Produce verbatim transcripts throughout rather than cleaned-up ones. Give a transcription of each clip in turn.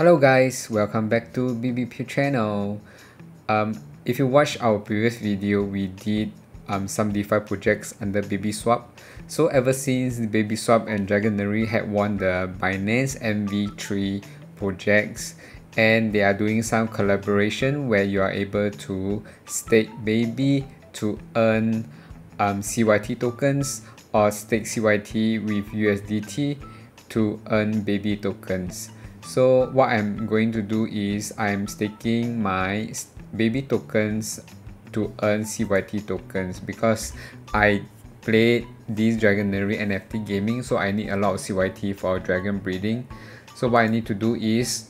Hello guys, welcome back to B B P channel. Um, if you watched our previous video, we did um, some DeFi projects under BabySwap. So ever since BabySwap and Dragonary had won the Binance M V three projects, and they are doing some collaboration where you are able to stake Baby to earn um, C Y T tokens or stake C Y T with U S D T to earn Baby tokens. So what I'm going to do is I'm staking my Baby tokens to earn C Y T tokens because I played this Dragonary N F T gaming, so I need a lot of C Y T for dragon breeding. So what I need to do is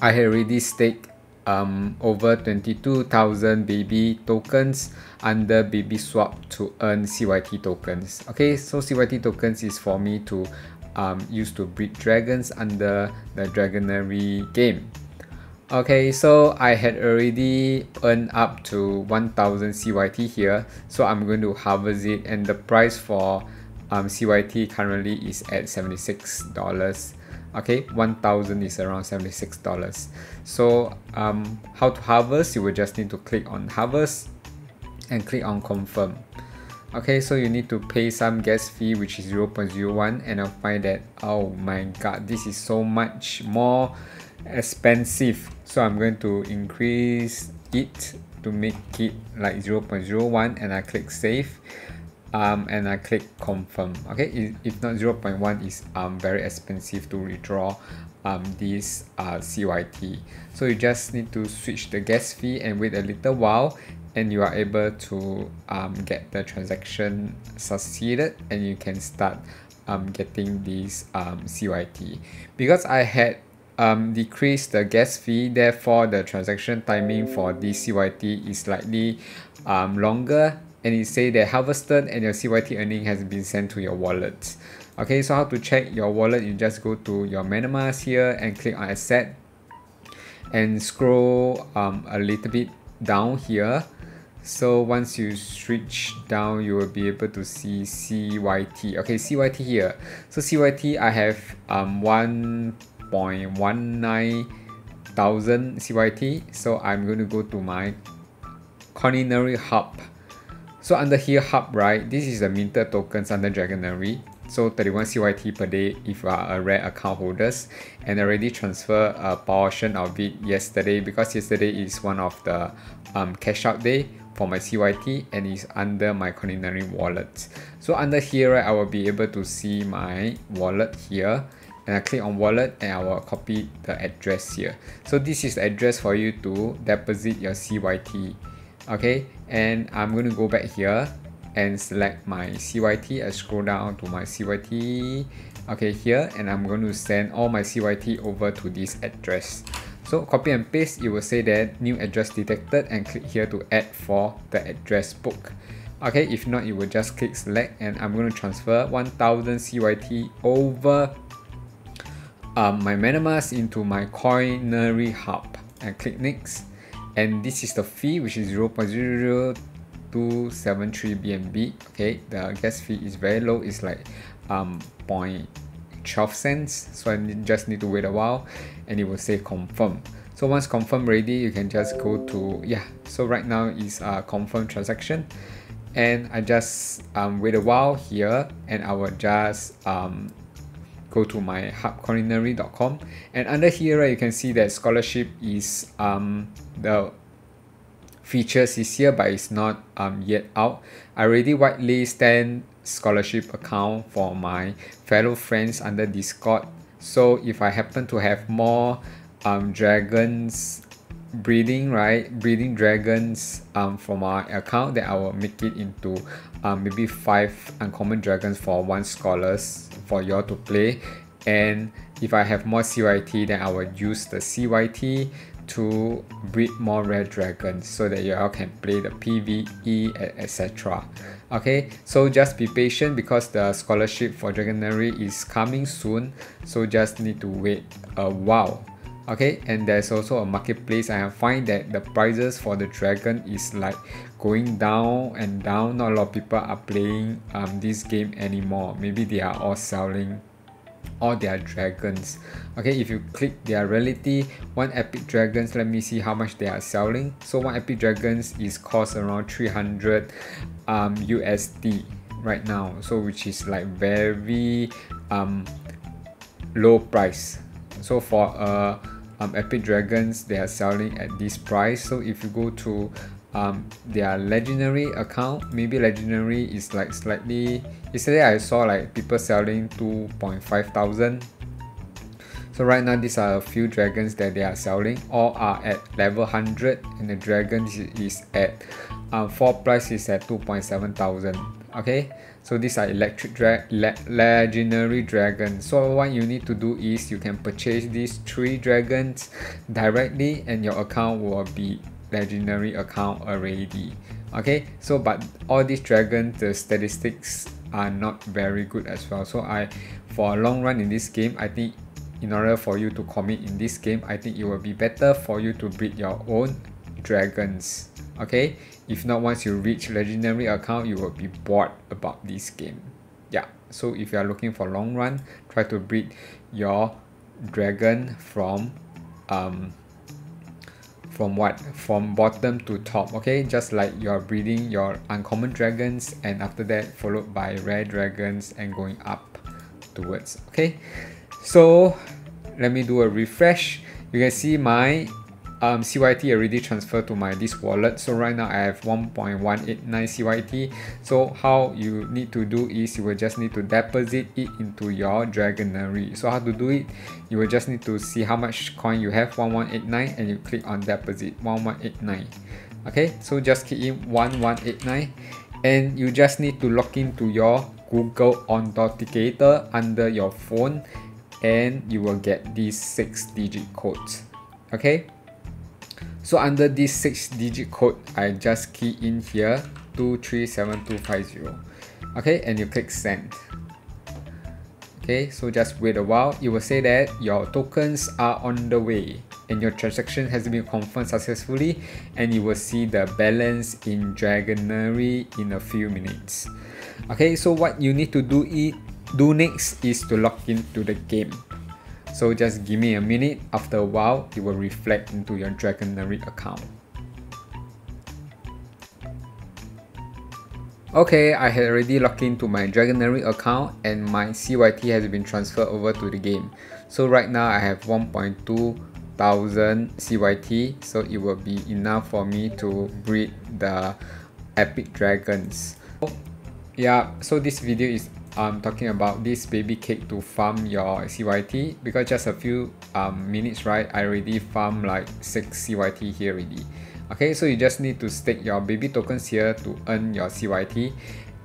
I already staked um, over twenty-two thousand Baby tokens under BabySwap to earn C Y T tokens. Okay, so C Y T tokens is for me to Um, used to breed dragons under the Dragonary game. Okay, so I had already earned up to one thousand C Y T here, so I'm going to harvest it, and the price for um, C Y T currently is at seventy-six dollars. Okay, one thousand is around seventy-six dollars. So um, how to harvest? You will just need to click on harvest and click on confirm. Okay, so you need to pay some gas fee, which is zero point zero one, and I'll find that, oh my god, this is so much more expensive. So I'm going to increase it to make it like zero point zero one, and I click save, um, and I click confirm. Okay, if not, zero point one is um, very expensive to withdraw um, this uh, C Y T. So you just need to switch the gas fee and wait a little while, and you are able to um, get the transaction succeeded, and you can start um, getting these um, C Y T. Because I had um, decreased the gas fee, therefore the transaction timing for this C Y T is slightly um, longer, and it says that harvested and your C Y T earning has been sent to your wallet. Okay, so how to check your wallet? You just go to your MetaMask here and click on asset and scroll um, a little bit down here. So once you switch down, you will be able to see C Y T. Okay, C Y T here. So C Y T, I have um one point one nine thousand C Y T. So I'm going to go to my coinery hub. So under here, hub, right, this is the minted tokens under Dragonary. So thirty-one C Y T per day if you are a rare account holders, and already transfer a portion of it yesterday, because yesterday is one of the um, cash out day for my C Y T, and is under my coinery wallet. So under here, right, I will be able to see my wallet here, and I click on wallet, and I will copy the address here. So this is the address for you to deposit your C Y T. Okay, and I'm going to go back here and select my C Y T. I scroll down to my C Y T, okay, here, and I'm going to send all my C Y T over to this address. So copy and paste, it will say that new address detected, and click here to add for the address book. Okay, if not, you will just click select, and I'm going to transfer one thousand C Y T over um, my MetaMask into my coinery hub, and click next. And this is the fee, which is zero point zero zero two seven three B N B. Okay, the gas fee is very low, it's like um zero point one two cents. So I just need to wait a while, and it will say confirm. So once confirm ready, you can just go to, yeah, so right now is a confirm transaction, and I just um wait a while here, and I will just um go to my hub coinery dot com, and under here, right, you can see that scholarship is um the features is here, but it's not um, yet out. I already whitelist ten scholarship account for my fellow friends under Discord. So if I happen to have more um, dragons breeding, right, breeding dragons um, for my account, then I will make it into um, maybe five uncommon dragons for one scholars for y'all to play. And if I have more C Y T, then I will use the C Y T to breed more rare dragons so that you all can play the P v E, et cetera. Okay, so just be patient because the scholarship for Dragonary is coming soon, so just need to wait a while. Okay, and there's also a marketplace, and I find that the prices for the dragon is like going down and down. Not a lot of people are playing um, this game anymore. Maybe they are all selling all their dragons. Okay, if you click their reality, one epic dragons, let me see how much they are selling. So one epic dragons is cost around three hundred um, U S D right now, so which is like very um, low price. So for a uh, Um, epic dragons, they are selling at this price. So if you go to um, their legendary account, maybe legendary is like slightly, yesterday I saw like people selling two point five thousand. So right now these are a few dragons that they are selling. All are at level one hundred, and the dragon is at um, floor price is at two point seven thousand. Okay, so these are electric dra le legendary dragons. So what you need to do is you can purchase these three dragons directly, and your account will be legendary account already. Okay, so but all these dragons, the statistics are not very good as well. So I, for a long run in this game, I think in order for you to commit in this game, I think it will be better for you to breed your own dragons. Okay, if not, once you reach legendary account, you will be bored about this game. Yeah, so if you are looking for long run, try to breed your dragon from um from what from bottom to top. Okay, just like you are breeding your uncommon dragons, and after that followed by rare dragons and going up towards. Okay, so let me do a refresh. You can see my Um, C Y T already transferred to my this wallet. So right now I have one point one eight nine C Y T. So how you need to do is you will just need to deposit it into your Dragonary. So how to do it? You will just need to see how much coin you have, one one eight nine, and you click on deposit one one eight nine. Okay, so just key in one one eight nine, and you just need to log into your Google Authenticator under your phone, and you will get these six digit codes. Okay. So under this six digit code, I just key in here two three seven two five zero. Okay, and you click send. Okay, so just wait a while. It will say that your tokens are on the way and your transaction has been confirmed successfully, and you will see the balance in Dragonary in a few minutes. Okay, so what you need to do it do next is to log into the game. So just give me a minute. After a while, it will reflect into your Dragonary account. Okay, I had already logged into my Dragonary account, and my C Y T has been transferred over to the game. So right now I have one point two thousand C Y T, so it will be enough for me to breed the epic dragons. So, yeah, so this video is I'm talking about this baby cake to farm your C Y T, because just a few um, minutes, right, I already farm like six C Y T here already. Okay, so you just need to stake your baby tokens here to earn your C Y T,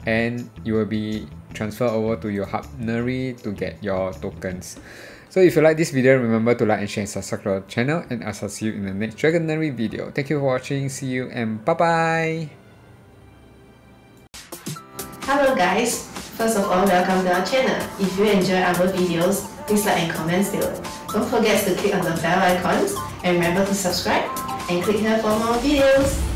and you will be transferred over to your Hubnary to get your tokens. So if you like this video, remember to like and share and subscribe to our channel, and I shall see you in the next Dragonary video. Thank you for watching, see you, and bye bye. Hello guys. First of all, welcome to our channel. If you enjoy our videos, please like and comment below. Don't forget to click on the bell icons, and remember to subscribe and click here for more videos.